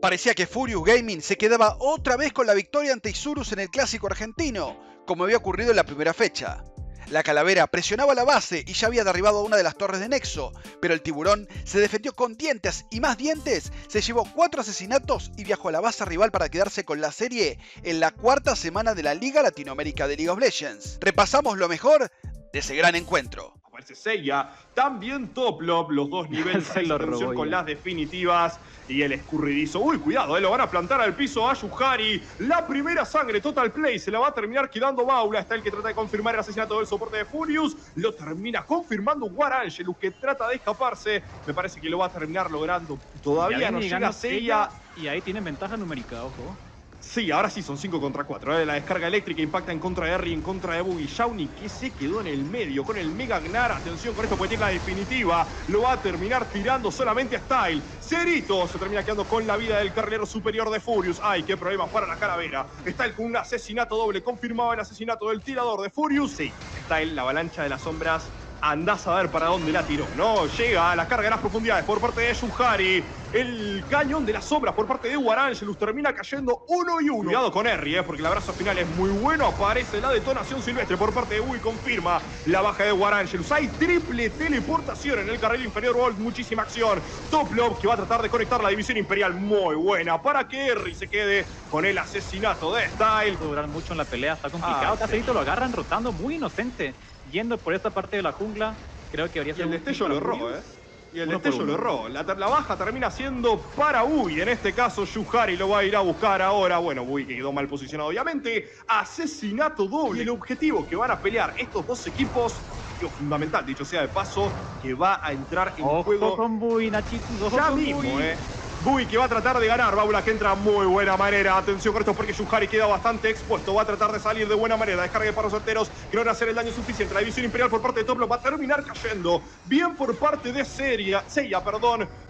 Parecía que Furious Gaming se quedaba otra vez con la victoria ante Isurus en el Clásico Argentino, como había ocurrido en la primera fecha. La calavera presionaba la base y ya había derribado una de las torres de Nexo, pero el tiburón se defendió con dientes y más dientes, se llevó 4 asesinatos y viajó a la base rival para quedarse con la serie en la cuarta semana de la Liga Latinoamérica de League of Legends. Repasamos lo mejor de ese gran encuentro. Aparece Seiya, también Toplop, los dos niveles de extensión con las definitivas y el escurridizo. Uy, cuidado, lo van a plantar al piso a Yuhari. La primera sangre, Total Play, se la va a terminar quedando Baula. Está el que trata de confirmar el asesinato del soporte de Furious. Lo termina confirmando War Angelus, que trata de escaparse. Me parece que lo va a terminar logrando. Todavía no llega Seiya. Y ahí tienen ventaja numérica, ojo. Sí, ahora sí son 5 contra 4. La descarga eléctrica impacta en contra de Erri, en contra de Boogie. Shauni que se quedó en el medio con el Mega Gnar. Atención con esto, porque tiene la definitiva. Lo va a terminar tirando solamente a Style. Cerito se termina quedando con la vida del carrilero superior de Furious. Ay, qué problema para la calavera. Style con un asesinato doble. Confirmaba el asesinato del tirador de Furious. Sí, Style, la avalancha de las sombras. Andás a ver para dónde la tiró. No, llega a la carga de las profundidades por parte de Yuhari. El cañón de las sombras por parte de War Angelus termina cayendo 1-1. Cuidado con Erri, porque el abrazo final es muy bueno. Aparece la detonación silvestre por parte de Bui. Confirma la baja de War Angelus. Hay triple teleportación en el carril inferior. Volt, muchísima acción. Toplop que va a tratar de conectar la división imperial. Muy buena para que Erri se quede con el asesinato de Style. Durar mucho en la pelea, está complicado. Cacerito lo agarran rotando muy inocente. Yendo por esta parte de la jungla, creo que habría sido... Y el destello lo erró, Y el destello lo erró. La baja termina siendo para Bui. En este caso, Yuhari lo va a ir a buscar ahora. Bueno, Bui que quedó mal posicionado, obviamente. Asesinato doble. Y el objetivo que van a pelear estos dos equipos... fundamental, dicho sea de paso, que va a entrar en juego... Ojo con Bui, Nachito. Ya mismo, Bui que va a tratar de ganar. Baula que entra muy buena manera. Atención con esto porque Yuhari queda bastante expuesto. Va a tratar de salir de buena manera. Descarga de paros certeros que no van a hacer el daño suficiente. La división imperial por parte de Toplo va a terminar cayendo. Bien por parte de Seiya,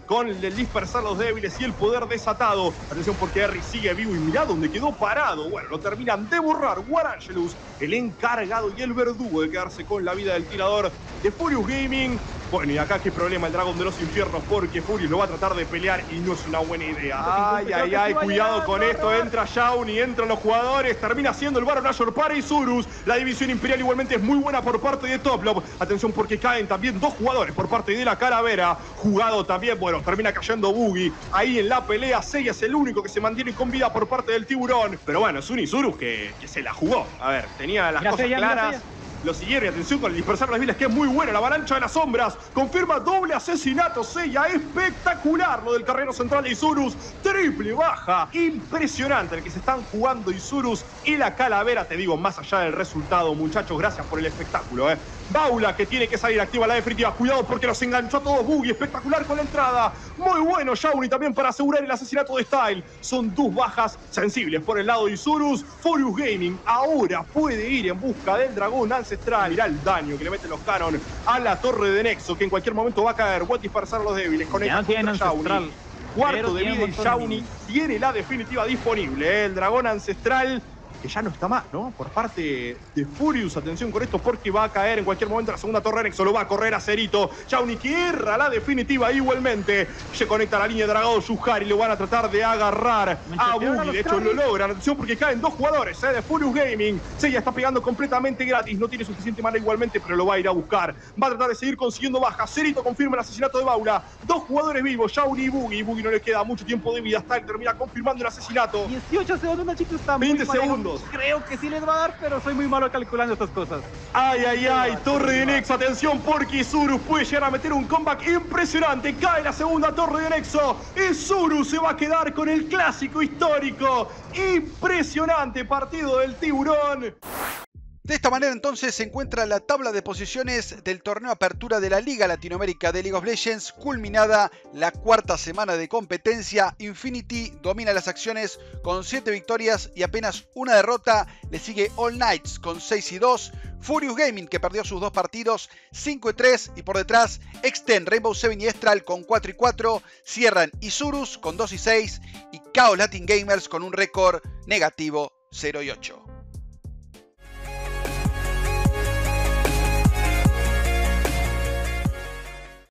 con el dispersar los débiles y el poder desatado. Atención porque Erri sigue vivo y mirá donde quedó parado. Bueno, lo terminan de borrar. War Angelus, el encargado y el verdugo de quedarse con la vida del tirador de Furious Gaming. Bueno, y acá qué problema el dragón de los infiernos, porque Furious lo va a tratar de pelear y no es una buena idea. Ay, cuidado con esto. Entra Shauni, entran los jugadores. Termina siendo el Baron Nashor para Isurus. La división imperial igualmente es muy buena por parte de Toplop. Atención porque caen también dos jugadores por parte de la calavera. Jugado también, bueno, termina cayendo Boogie. Ahí en la pelea, Seiya es el único que se mantiene con vida por parte del tiburón. Pero bueno, es un Isurus que se la jugó. A ver, tenía las cosas claras. Lo siguieron y atención con el dispersar las vilas, que es muy buena. La avalancha de las sombras confirma doble asesinato. Seiya, espectacular lo del carrero central de Isurus. Triple baja, impresionante el que se están jugando Isurus y la calavera. Te digo, más allá del resultado, muchachos, gracias por el espectáculo. Baula que tiene que salir activa la definitiva. Cuidado porque los enganchó a todos. Boogie espectacular con la entrada. Muy bueno Shauni también para asegurar el asesinato de Style. Son dos bajas sensibles por el lado de Isurus. Furious Gaming ahora puede ir en busca del dragón ancestral. Mirá el daño que le meten los Canon a la torre de Nexo, que en cualquier momento va a caer. Va a disparar los débiles con el Shauni. Cuarto de vida y Shauni tiene la definitiva disponible. El dragón ancestral que ya no está más, ¿no? Por parte de Furious, atención con esto, porque va a caer en cualquier momento la segunda torre. Nexo lo va a correr a Cerito. Shauni que erra la definitiva igualmente. Se conecta a la línea de dragón. Yuhari lo van a tratar de agarrar a Boogie. De hecho, lo logran. Atención porque caen dos jugadores de Furious Gaming. Seiya está pegando completamente gratis. No tiene suficiente mana igualmente, pero lo va a ir a buscar. Va a tratar de seguir consiguiendo bajas. Cerito confirma el asesinato de Baula. Dos jugadores vivos, Shauni y Boogie. Boogie no le queda mucho tiempo de vida. Hasta él termina confirmando el asesinato. 18 segundos, Nachito, está muy 20 segundos. Creo que sí les va a dar, pero soy muy malo calculando estas cosas. Ay, torre de Nexo, atención porque Isurus puede llegar a meter un comeback impresionante. Cae la segunda torre de Nexo. Isurus se va a quedar con el clásico histórico. Impresionante partido del tiburón. De esta manera entonces se encuentra la tabla de posiciones del torneo Apertura de la Liga Latinoamérica de League of Legends, culminada la cuarta semana de competencia. Infinity domina las acciones con 7 victorias y apenas una derrota. Le sigue All Nights con 6-2. Furious Gaming, que perdió sus 2 partidos, 5-3, y por detrás Xten, Rainbow Seven y Estral con 4-4, cierran Isurus con 2-6 y Chaos Latin Gamers con un récord negativo 0-8.